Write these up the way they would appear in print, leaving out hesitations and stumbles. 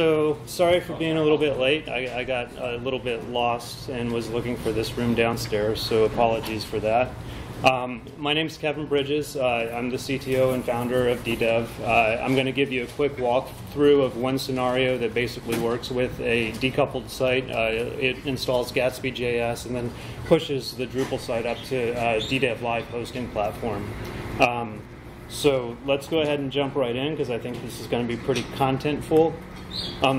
So, sorry for being a little bit late. I got a little bit lost and was looking for this room downstairs, so apologies for that. My name is Kevin Bridges. I'm the CTO and founder of DDEV. I'm going to give you a quick walkthrough of one scenario that basically works with a decoupled site. It installs Gatsby.js and then pushes the Drupal site up to DDEV Live hosting platform. So let's go ahead and jump right in, because I think this is going to be pretty contentful.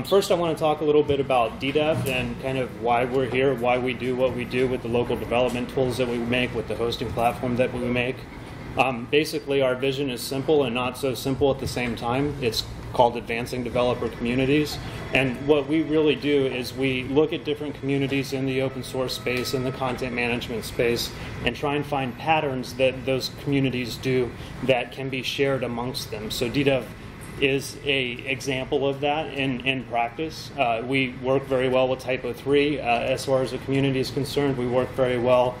First, I want to talk a little bit about DDEV and kind of why we're here, why we do what we do with the local development tools that we make, with the hosting platform that we make. Basically, our vision is simple and not so simple at the same time. It's called advancing developer communities. And what we really do is we look at different communities in the open source space, in the content management space, and try and find patterns that those communities do that can be shared amongst them. So DDEV is an example of that in practice. We work very well with Typo3 as far as the community is concerned. We work very well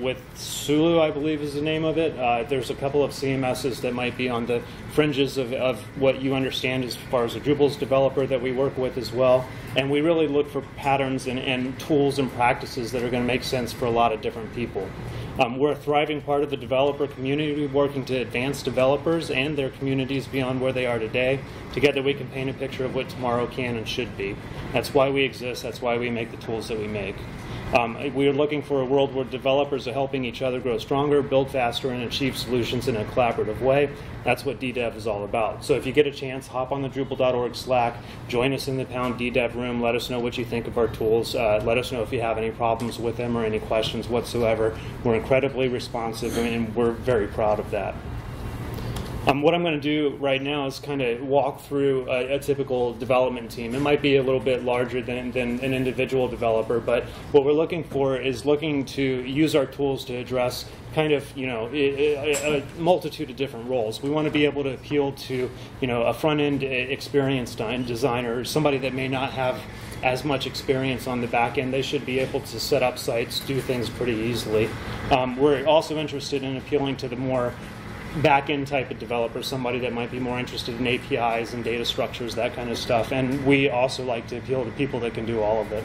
with Sulu, I believe is the name of it. There's a couple of CMSs that might be on the fringes of what you understand as far as a Drupal's developer that we work with as well. And we really look for patterns and tools and practices that are going to make sense for a lot of different people. We're a thriving part of the developer community, working to advance developers and their communities beyond where they are today. Together we can paint a picture of what tomorrow can and should be. That's why we exist. That's why we make the tools that we make. We are looking for a world where developers are helping each other grow stronger, build faster, and achieve solutions in a collaborative way. That's what DDEV is all about. So if you get a chance, hop on the Drupal.org Slack, join us in the #DDEV room, let us know what you think of our tools, let us know if you have any problems with them or any questions whatsoever. We're incredibly responsive and we're very proud of that. What I'm going to do right now is kind of walk through a typical development team. It might be a little bit larger than an individual developer, but what we're looking for is looking to use our tools to address kind of, you know, a multitude of different roles. We want to be able to appeal to, you know, a front-end experienced designer, somebody that may not have as much experience on the back end. They should be able to set up sites, do things pretty easily. We're also interested in appealing to the more back-end type of developer, somebody that might be more interested in APIs and data structures, that kind of stuff. And we also like to appeal to people that can do all of it.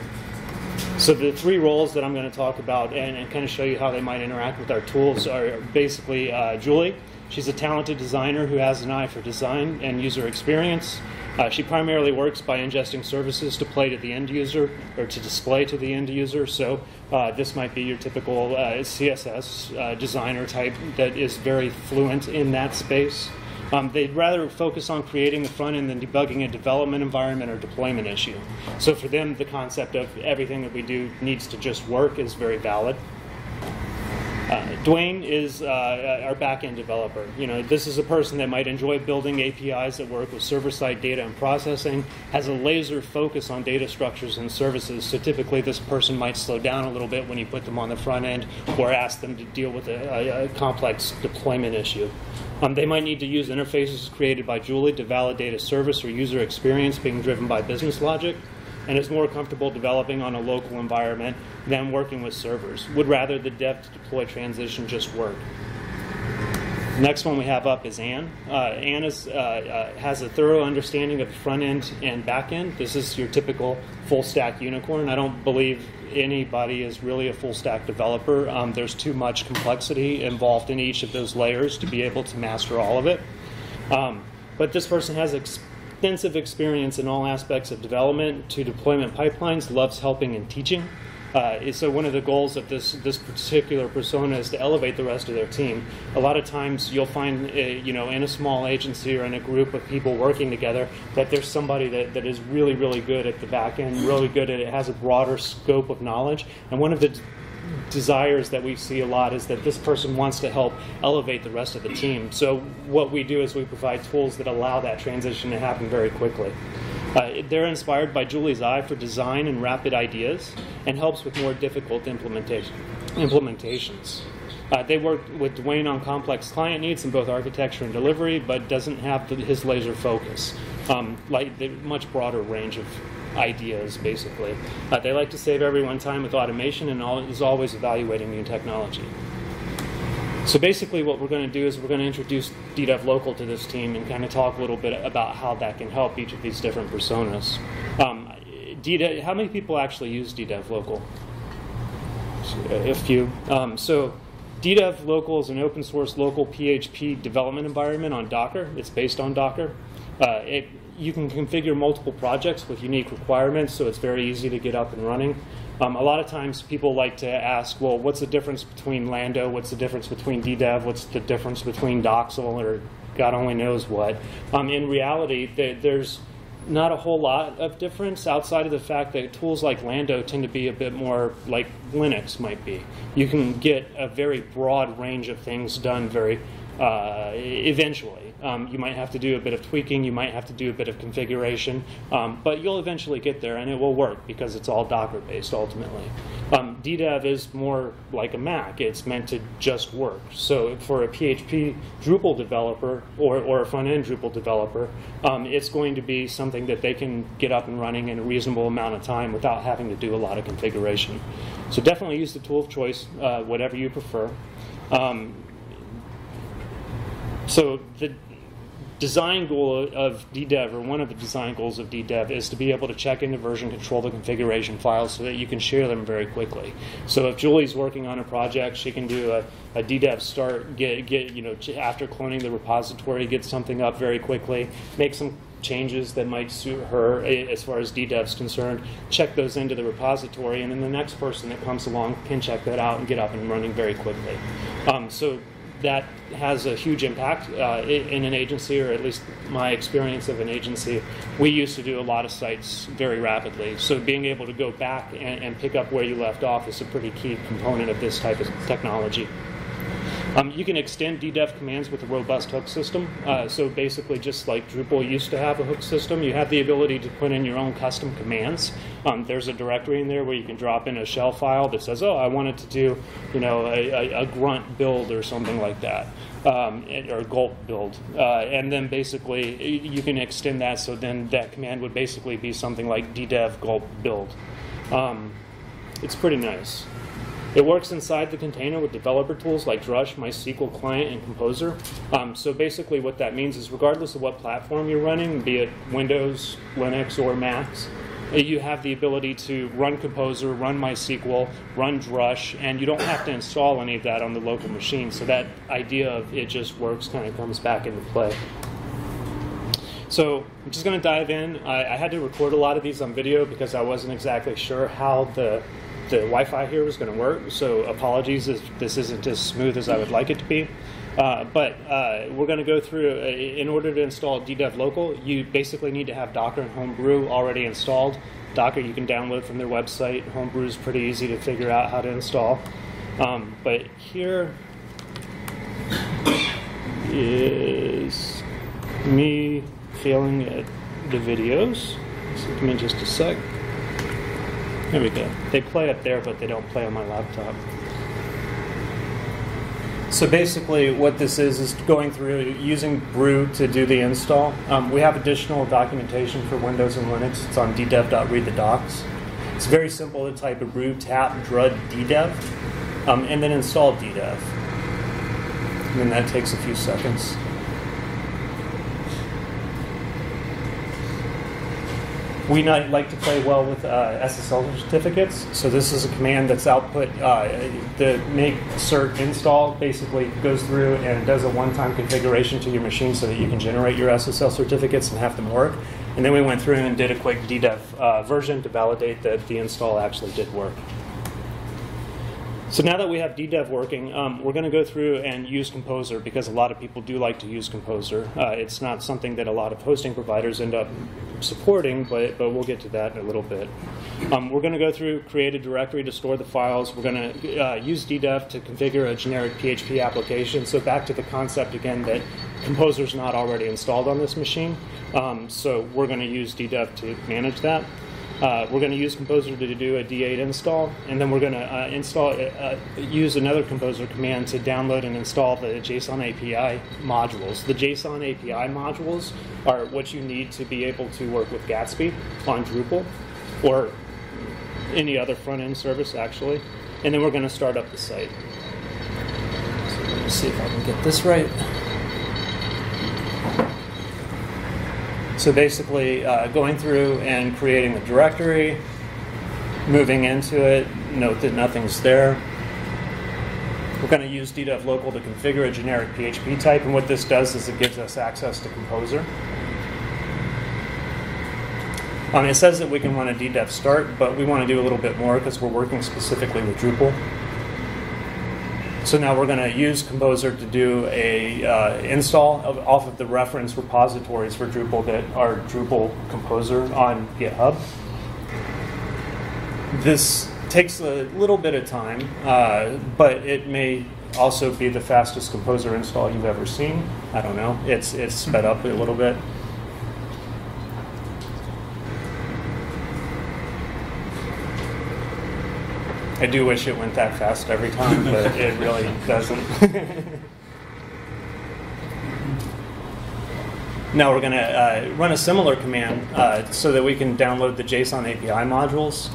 So the three roles that I'm going to talk about and kind of show you how they might interact with our tools are basically Julie. She's a talented designer who has an eye for design and user experience. She primarily works by ingesting services to play to the end user or to display to the end user. So this might be your typical CSS designer type that is very fluent in that space. They'd rather focus on creating the front end than debugging a development environment or deployment issue. So for them, the concept of everything that we do needs to just work is very valid. Dwayne is our back-end developer. You know, this is a person that might enjoy building APIs that work with server-side data and processing, has a laser focus on data structures and services, so typically this person might slow down a little bit when you put them on the front end or ask them to deal with a complex deployment issue. They might need to use interfaces created by Julie to validate a service or user experience being driven by business logic, and is more comfortable developing on a local environment than working with servers. Would rather the dev to deploy transition just work. Next one we have up is Anne. Anne has a thorough understanding of front end and back end. This is your typical full stack unicorn. I don't believe anybody is really a full stack developer. There's too much complexity involved in each of those layers to be able to master all of it. But this person has extensive experience in all aspects of development to deployment pipelines, loves helping and teaching. So one of the goals of this particular persona is to elevate the rest of their team. A lot of times you'll find, you know, in a small agency or in a group of people working together, that there's somebody that is really, really good at the back end, really good at it, has a broader scope of knowledge. And one of the desires that we see a lot is that this person wants to help elevate the rest of the team. So what we do is we provide tools that allow that transition to happen very quickly. They're inspired by Julie's eye for design and rapid ideas, and helps with more difficult implementations. They work with Dwayne on complex client needs in both architecture and delivery, but doesn't have his laser focus, like the much broader range of ideas, basically. They like to save everyone time with automation and is always evaluating new technology. So basically what we're going to do is we're going to introduce DDEV Local to this team and kind of talk a little bit about how that can help each of these different personas. DDEV, how many people actually use DDEV Local? A few. So DDEV Local is an open source local PHP development environment on Docker. It's based on Docker. You can configure multiple projects with unique requirements, so it's very easy to get up and running. A lot of times people like to ask, well, what's the difference between Lando? What's the difference between DDEV? What's the difference between Doxel? Or God only knows what. In reality, there's not a whole lot of difference outside of the fact that tools like Lando tend to be a bit more like Linux might be. You can get a very broad range of things done very eventually. You might have to do a bit of tweaking, you might have to do a bit of configuration, but you'll eventually get there and it will work because it's all Docker based ultimately. DDEV is more like a Mac. It's meant to just work. So for a PHP Drupal developer or a front-end Drupal developer, it's going to be something that they can get up and running in a reasonable amount of time without having to do a lot of configuration. So definitely use the tool of choice, whatever you prefer. So the design goal of DDEV, or one of the design goals of DDEV, is to be able to check into version control the configuration files so that you can share them very quickly. So if Julie's working on a project, she can do a DDEV start, get you know, after cloning the repository, get something up very quickly, make some changes that might suit her as far as DDEV's concerned, check those into the repository, and then the next person that comes along can check that out and get up and running very quickly. So that has a huge impact in an agency, or at least my experience of an agency. We used to do a lot of sites very rapidly, so being able to go back and pick up where you left off is a pretty key component of this type of technology. You can extend DDEV commands with a robust hook system. So basically, just like Drupal used to have a hook system, you have the ability to put in your own custom commands. There's a directory in there where you can drop in a shell file that says, oh, I wanted to do, you know, a grunt build or something like that, or gulp build. And then basically, you can extend that, so then that command would basically be something like DDEV gulp build. It's pretty nice. It works inside the container with developer tools like Drush, MySQL Client, and Composer. So basically what that means is regardless of what platform you're running, be it Windows, Linux, or Macs, you have the ability to run Composer, run MySQL, run Drush, and you don't have to install any of that on the local machine. So that idea of it just works kind of comes back into play. So I'm just going to dive in. I had to record a lot of these on video because I wasn't exactly sure how the Wi-Fi here was going to work, so apologies if this isn't as smooth as I would like it to be. But we're going to go through, in order to install DDEV Local, you basically need to have Docker and Homebrew already installed. Docker you can download from their website. Homebrew is pretty easy to figure out how to install. But here is me failing at the videos. So give me just a sec. There we go. They play up there, but they don't play on my laptop. So basically what this is going through using brew to do the install. We have additional documentation for Windows and Linux. It's on ddev.readthedocs. It's very simple to type a brew tap drud ddev and then install ddev. And then that takes a few seconds. We not like to play well with SSL certificates, so this is a command that's output. The make cert install basically goes through and does a one-time configuration to your machine so that you can generate your SSL certificates and have them work. And then we went through and did a quick DDEV version to validate that the install actually did work. So now that we have DDEV working, we're going to go through and use Composer because a lot of people do like to use Composer. It's not something that a lot of hosting providers end up supporting, but we'll get to that in a little bit. We're going to go through, create a directory to store the files. We're going to use DDEV to configure a generic PHP application. So back to the concept again that Composer's not already installed on this machine. So we're going to use DDEV to manage that. We're going to use Composer to do a D8 install, and then we're going to use another Composer command to download and install the JSON API modules. The JSON API modules are what you need to be able to work with Gatsby on Drupal or any other front-end service, actually. And then we're going to start up the site. So Let's see if I can get this right. So basically going through and creating the directory, moving into it, note that nothing's there. We're going to use DDEV local to configure a generic PHP type, and what this does is it gives us access to Composer. It says that we can run a DDEV start, but we want to do a little bit more because we're working specifically with Drupal. So now we're going to use Composer to do a install off of the reference repositories for Drupal that are Drupal Composer on GitHub. This takes a little bit of time, but it may also be the fastest Composer install you've ever seen. I don't know. It's sped up a little bit. I do wish it went that fast every time, but it really doesn't. Now we're going to run a similar command so that we can download the JSON API modules.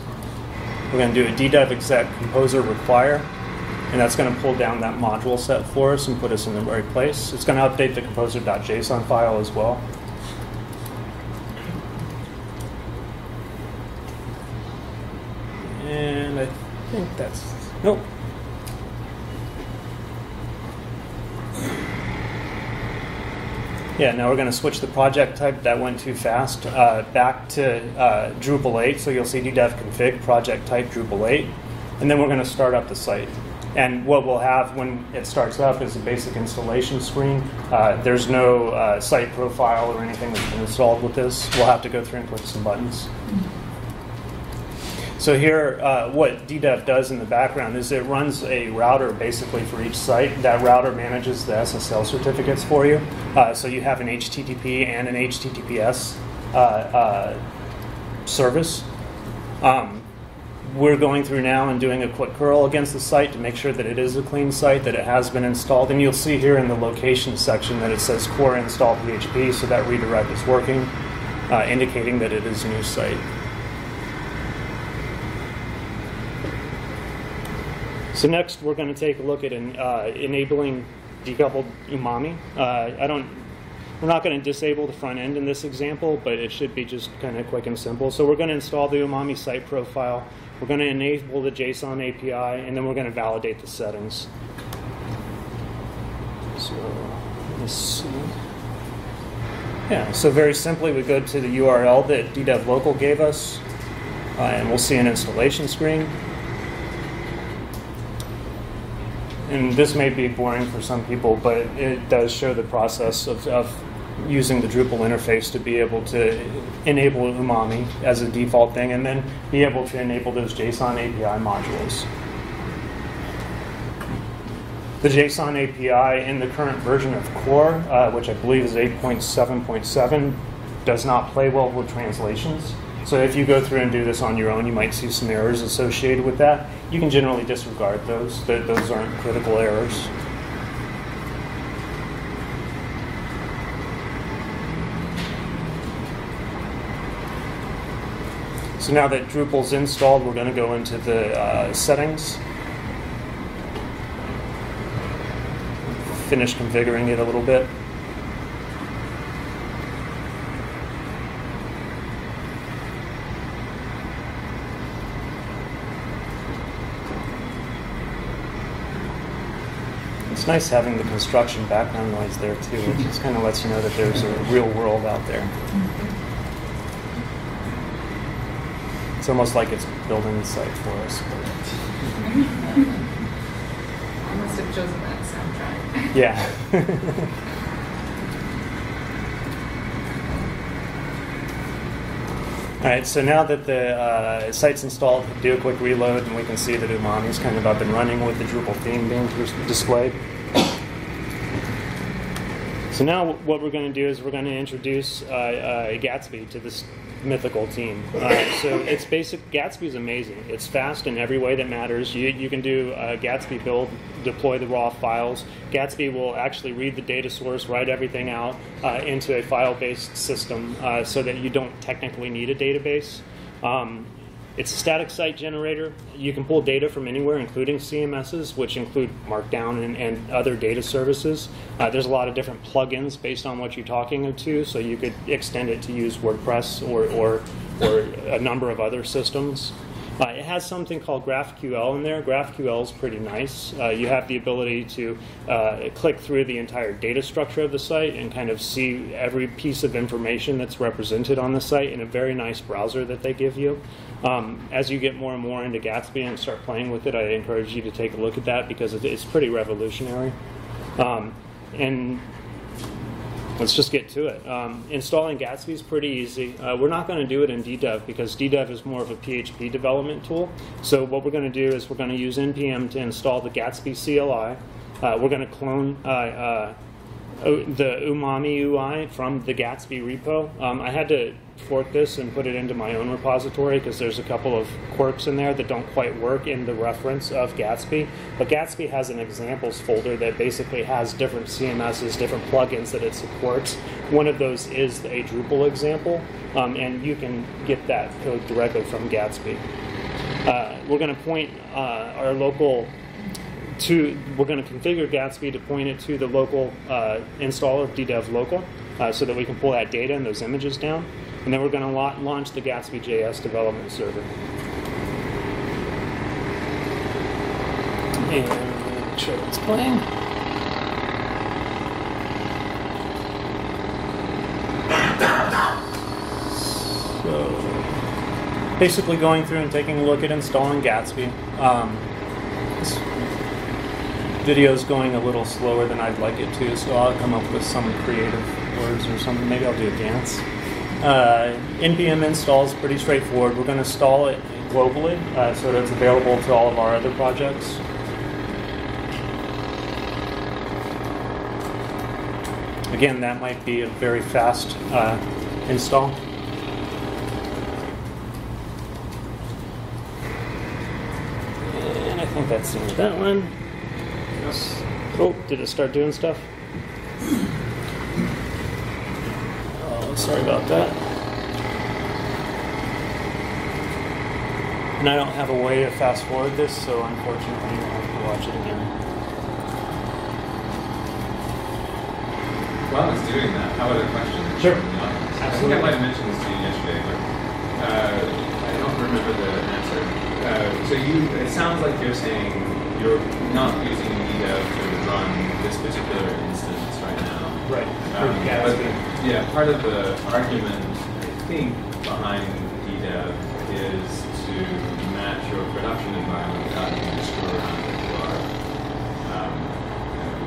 We're going to do a DDEV exec composer require, and that's going to pull down that module set for us and put us in the right place. It's going to update the composer.json file as well. And I think that's, nope. Yeah, now we're going to switch the project type, that went too fast, back to Drupal 8. So you'll see DDEV config, project type, Drupal 8. And then we're going to start up the site. And what we'll have when it starts up is a basic installation screen. There's no site profile or anything that's been installed with this. We'll have to go through and click some buttons. So here, what DDEV does in the background is it runs a router basically for each site. That router manages the SSL certificates for you. So you have an HTTP and an HTTPS service. We're going through now and doing a quick curl against the site to make sure that it is a clean site, that it has been installed. And you'll see here in the location section that it says core install PHP, so that redirect is working, indicating that it is a new site. So next, we're going to take a look at enabling decoupled Umami. We're not going to disable the front end in this example, but it should be just kind of quick and simple. So we're going to install the Umami site profile. We're going to enable the JSON API, and then we're going to validate the settings. So let's see. Yeah. So very simply, we go to the URL that DDEV local gave us, and we'll see an installation screen. And this may be boring for some people, but it does show the process of using the Drupal interface to be able to enable Umami as a default thing and then be able to enable those JSON API modules. The JSON API in the current version of Core, which I believe is 8.7.7, does not play well with translations. So if you go through and do this on your own, you might see some errors associated with that. You can generally disregard those. Those aren't critical errors. So now that Drupal's installed, we're going to go into the settings. Finish configuring it a little bit. It's nice having the construction background noise there too. It just kind of lets you know that there's a real world out there. It's almost like it's building the site for us. I must have chosen that soundtrack. Yeah. All right, so now that the site's installed, do a quick reload, and we can see that Umami's kind of up and running with the Drupal theme being displayed. So now what we're going to do is we're going to introduce Gatsby to this mythical team. So it's basic. Gatsby's amazing. It's fast in every way that matters. You can do a Gatsby build, deploy the raw files. Gatsby will actually read the data source, write everything out into a file-based system so that you don't technically need a database. It's a static site generator. You can pull data from anywhere, including CMSs, which include Markdown and other data services. There's a lot of different plugins based on what you're talking to, so you could extend it to use WordPress or a number of other systems. It has something called GraphQL in there. GraphQL is pretty nice. You have the ability to click through the entire data structure of the site and kind of see every piece of information that's represented on the site in a very nice browser that they give you. As you get more and more into Gatsby and start playing with it, I encourage you to take a look at that because it's pretty revolutionary. And let's just get to it. Installing Gatsby is pretty easy. We're not going to do it in DDEV because DDEV is more of a PHP development tool. So what we're going to do is we're going to use NPM to install the Gatsby CLI. We're going to clone the Umami UI from the Gatsby repo. I had to fork this and put it into my own repository because there's a couple of quirks in there that don't quite work in the reference of Gatsby. But Gatsby has an examples folder that basically has different CMSs, different plugins that it supports. One of those is a Drupal example, and you can get that code directly from Gatsby. We're going to point our local we're going to configure Gatsby to point it to the local installer, DDEV local, so that we can pull that data and those images down. And then we're going to launch the Gatsby.js development server. And make sure it's playing. So, basically going through and taking a look at installing Gatsby. Video's going a little slower than I'd like it to, so I'll come up with some creative words or something. Maybe I'll do a dance. NPM install is pretty straightforward. We're going to install it globally so that it's available to all of our other projects. Again, that might be a very fast install. And I think that's the end of that one. Oh, did it start doing stuff? Oh, sorry about that. And I don't have a way to fast forward this, so unfortunately I'll have to watch it again. While it's doing that, how about a question? Sure. Absolutely. I think I might have mentioned this to you yesterday, but I don't remember the answer. So it sounds like you're saying you're not using DDEV to run this particular instance right now. Right. Yeah, part of the argument, I think, behind DDEV is to match your production environment without having to screw around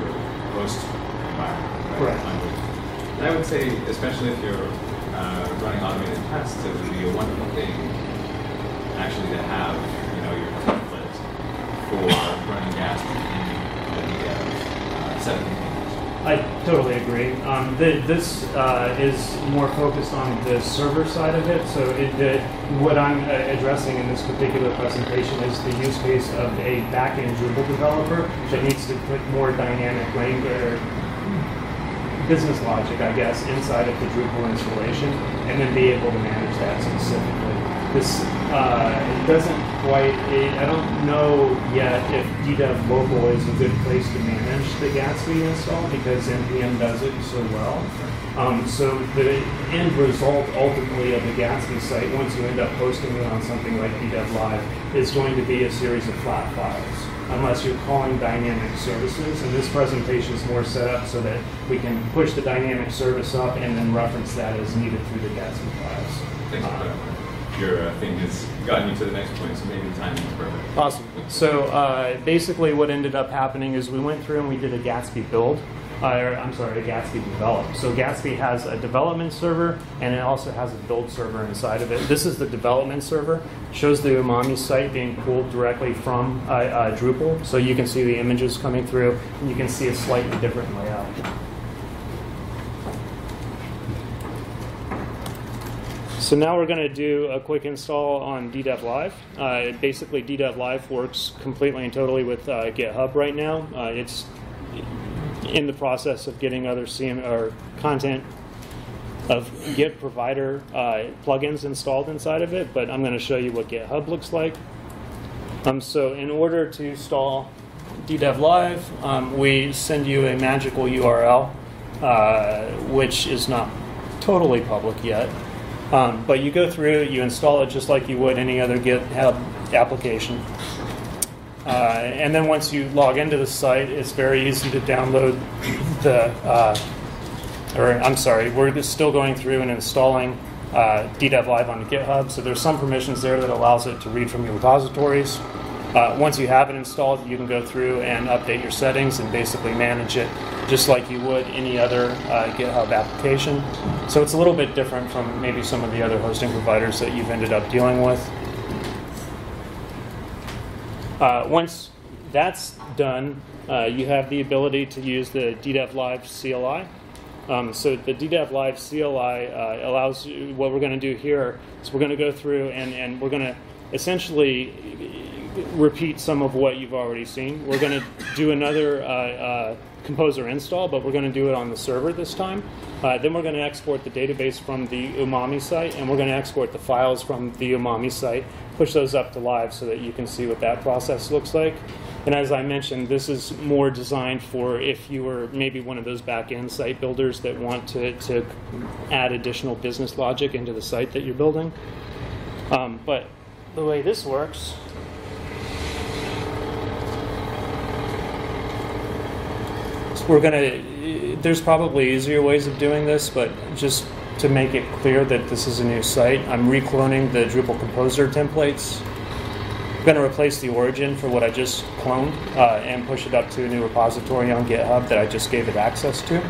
with your host environment. Right? Correct. And I would say, especially if you're running automated tests, it would be a wonderful thing actually to have, you know, your template for running Gatsby in the set of containers. I totally agree. This is more focused on the server side of it. So what I'm addressing in this particular presentation is the use case of a back-end Drupal developer that needs to put more dynamic language, business logic, I guess, inside of the Drupal installation, and then be able to manage that specifically. This it doesn't quite, I don't know yet if DDEV local is a good place to manage the Gatsby install because NPM does it so well. So the end result ultimately of the Gatsby site, once you end up hosting it on something like DDEV Live, is going to be a series of flat files, unless you're calling dynamic services. And this presentation is more set up so that we can push the dynamic service up and then reference that as needed through the Gatsby files. Thanks for that. Your thing has gotten you to the next point, so maybe the timing is perfect. Awesome. So basically what ended up happening is we went through and we did a Gatsby build, a Gatsby develop. So Gatsby has a development server, and it also has a build server inside of it. This is the development server. It shows the Umami site being pulled directly from Drupal, so you can see the images coming through, and you can see a slightly different layout. So now we're going to do a quick install on DDEV Live. Basically, DDEV Live works completely and totally with GitHub right now. It's in the process of getting other content of Git provider plugins installed inside of it, but I'm going to show you what GitHub looks like. So in order to install DDEV Live, we send you a magical URL, which is not totally public yet. But you go through, you install it just like you would any other GitHub application. And then once you log into the site, it's very easy to download the, we're still going through and installing DDEV Live on GitHub, so there's some permissions there that allows it to read from your repositories. Once you have it installed, you can go through and update your settings and basically manage it just like you would any other GitHub application. So it's a little bit different from maybe some of the other hosting providers that you've ended up dealing with. Once that's done, you have the ability to use the DDEV Live CLI. So the DDEV Live CLI allows you, what we're going to do here is we're going to go through and we're going to essentially repeat some of what you've already seen. We're going to do another Composer install, but we're going to do it on the server this time. Then we're going to export the database from the Umami site, and we're going to export the files from the Umami site, push those up to live so that you can see what that process looks like. And as I mentioned, this is more designed for if you were maybe one of those back-end site builders that want to add additional business logic into the site that you're building. But the way this works is we're going to, there's probably easier ways of doing this, but just to make it clear that this is a new site, I'm recloning the Drupal Composer templates. I'm going to replace the origin for what I just cloned and push it up to a new repository on GitHub that I just gave it access to.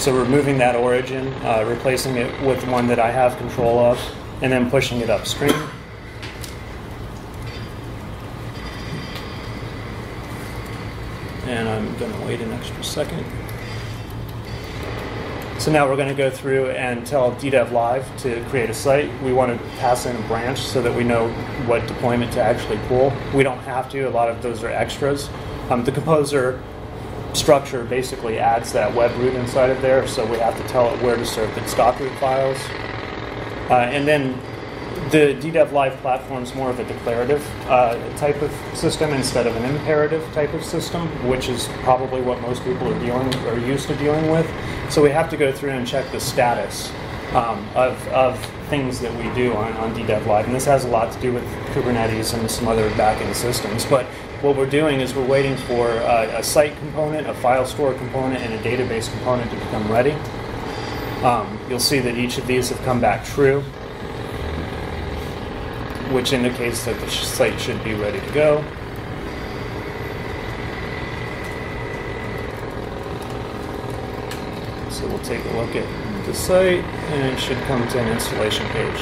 So removing that origin, replacing it with one that I have control of, and then pushing it upstream. And I'm going to wait an extra second. So now we're going to go through and tell DDEV Live to create a site. We want to pass in a branch so that we know what deployment to actually pull. We don't have to. A lot of those are extras. The Composer structure basically adds that web root inside of there, so we have to tell it where to serve its .root files. And then the DDEV Live platform is more of a declarative type of system instead of an imperative type of system, which is probably what most people are dealing with, or used to dealing with. So we have to go through and check the status of things that we do on DDEV Live. And this has a lot to do with Kubernetes and some other backend systems. But what we're doing is we're waiting for a site component, a file store component, and a database component to become ready. You'll see that each of these have come back true, which indicates that the site should be ready to go. So we'll take a look at the site, and it should come to an installation page.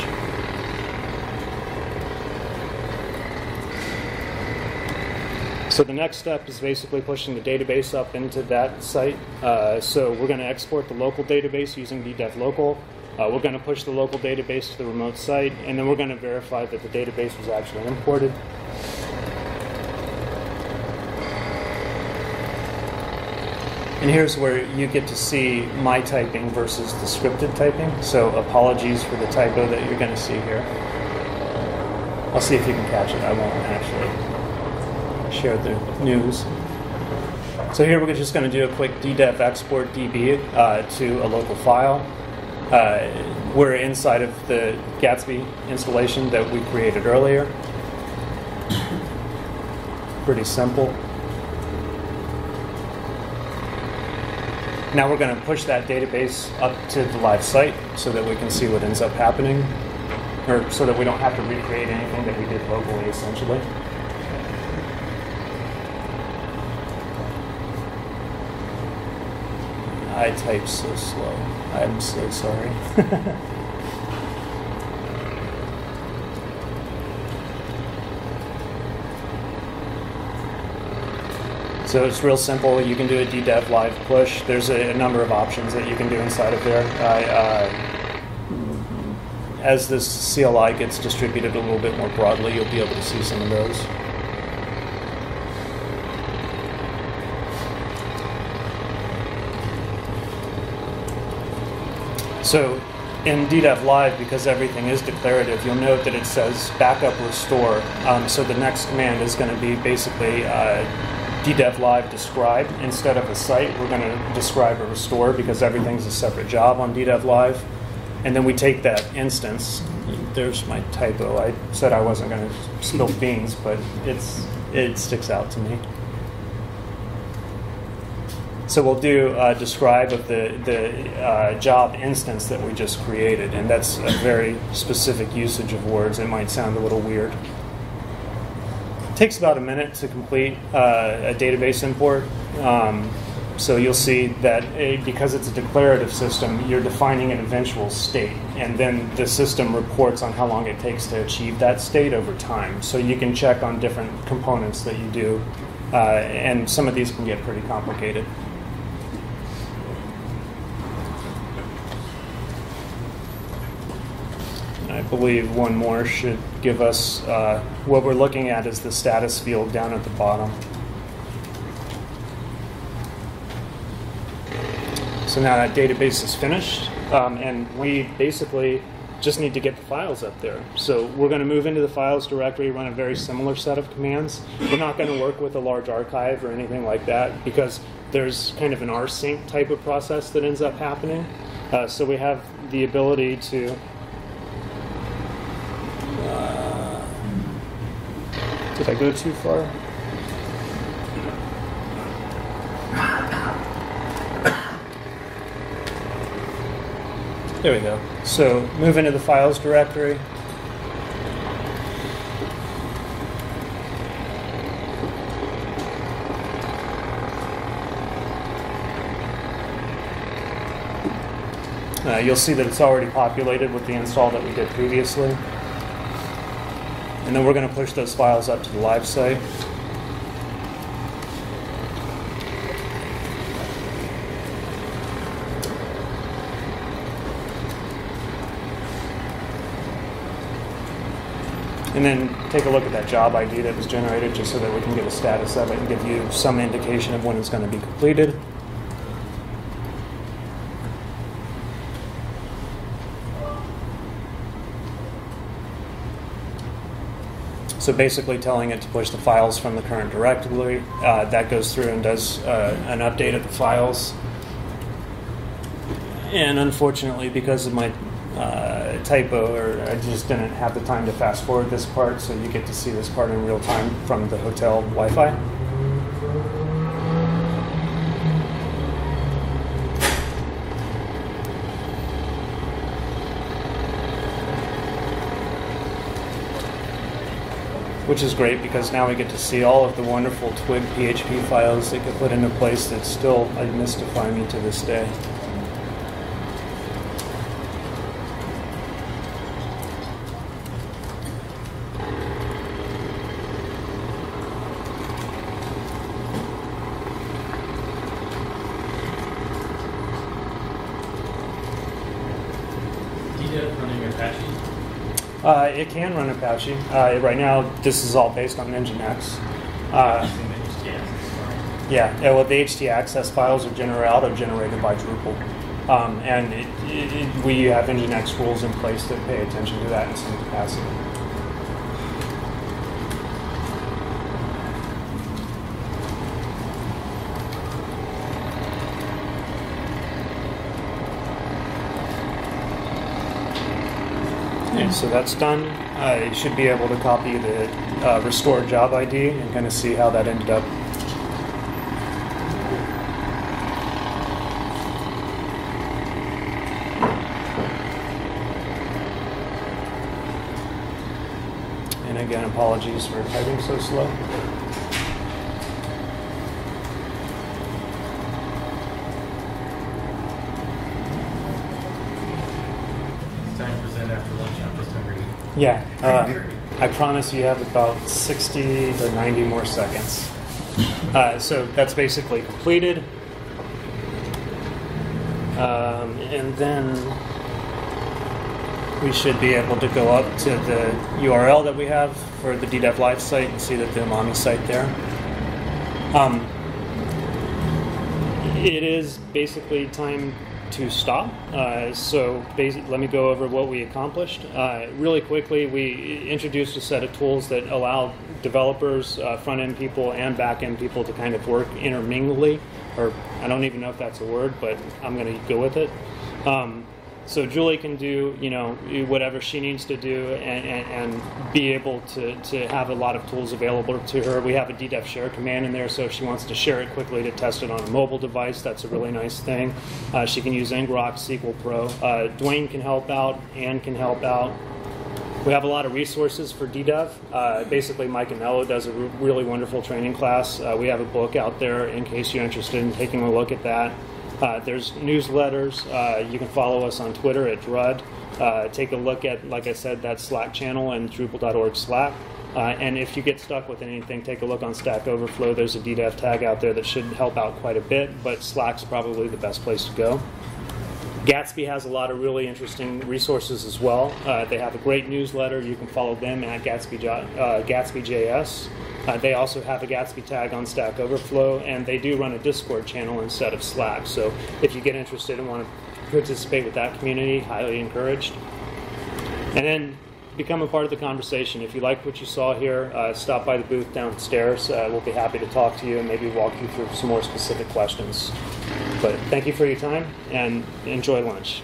So the next step is basically pushing the database up into that site. So we're going to export the local database using DDEV local. We're going to push the local database to the remote site, and then we're going to verify that the database was actually imported. And here's where you get to see my typing versus the scripted typing. So apologies for the typo that you're going to see here. I'll see if you can catch it. I won't actually share the news. So here we're just going to do a quick DDEV export DB to a local file. We're inside of the Gatsby installation that we created earlier. Pretty simple. Now we're going to push that database up to the live site so that we can see what ends up happening, or so that we don't have to recreate anything that we did locally, essentially. I type so slow. I'm so sorry. So it's real simple. You can do a DDEV Live push. There's a number of options that you can do inside of there. As this CLI gets distributed a little bit more broadly, you'll be able to see some of those. So in DDEV Live, because everything is declarative, you'll note that it says backup restore. So the next command is going to be basically DDEV Live describe. Instead of a site, we're going to describe a restore because everything's a separate job on DDEV Live. And then we take that instance. There's my typo. I said I wasn't going to spill beans, but it sticks out to me. So we'll do describe of the job instance that we just created, and that's a very specific usage of words. It might sound a little weird. It takes about a minute to complete a database import. So you'll see that because it's a declarative system, you're defining an eventual state, and then the system reports on how long it takes to achieve that state over time. So you can check on different components that you do, and some of these can get pretty complicated. I believe one more should give us what we're looking at is the status field down at the bottom. So now that database is finished, and we basically just need to get the files up there. So we're going to move into the files directory, run a very similar set of commands. We're not going to work with a large archive or anything like that because there's kind of an rsync type of process that ends up happening. So we have the ability to did I go too far? There we go. So move into the files directory. You'll see that it's already populated with the install that we did previously. And then we're going to push those files up to the live site. And then take a look at that job ID that was generated just so that we can get a status of it and give you some indication of when it's going to be completed. So basically telling it to push the files from the current directory. That goes through and does an update of the files. And unfortunately, because of my typo, or I just didn't have the time to fast forward this part, so you get to see this part in real time from the hotel Wi-Fi. Which is great because now we get to see all of the wonderful twig PHP files that get put into place that still mystify me to this day. It can run Apache. Right now, this is all based on Nginx. Yeah, well, the htaccess files are generated by Drupal. And we have Nginx rules in place that pay attention to that in some capacity. So that's done. I should be able to copy the restore job ID and kind of see how that ended up. And again, apologies for typing so slow. Yeah, I promise you have about 60 to 90 more seconds. So that's basically completed. And then we should be able to go up to the URL that we have for the DDEV Live site and see that the Umami site there. It is basically time to stop. So basically, let me go over what we accomplished. Really quickly, we introduced a set of tools that allow developers, front-end people, and back-end people to kind of work intermingly, or I don't even know if that's a word, but I'm going to go with it. So Julie can do, you know, whatever she needs to do and be able to have a lot of tools available to her. We have a DDEV share command in there, so if she wants to share it quickly to test it on a mobile device, that's a really nice thing. She can use Ngrok, SQL Pro. Dwayne can help out, Ann can help out. We have a lot of resources for DDEV. Basically, Mike Anello does a really wonderful training class. We have a book out there in case you're interested in taking a look at that. There's newsletters. You can follow us on Twitter at DRUD. Take a look at, like I said, that Slack channel and Drupal.org/Slack. And if you get stuck with anything, take a look on Stack Overflow. There's a DDEV tag out there that should help out quite a bit, but Slack's probably the best place to go. Gatsby has a lot of really interesting resources as well. They have a great newsletter. You can follow them at Gatsby.js. They also have a Gatsby tag on Stack Overflow, and they do run a Discord channel instead of Slack. So if you get interested and want to participate with that community, highly encouraged. And then become a part of the conversation. If you like what you saw here, stop by the booth downstairs. We'll be happy to talk to you and maybe walk you through some more specific questions. But thank you for your time, and enjoy lunch.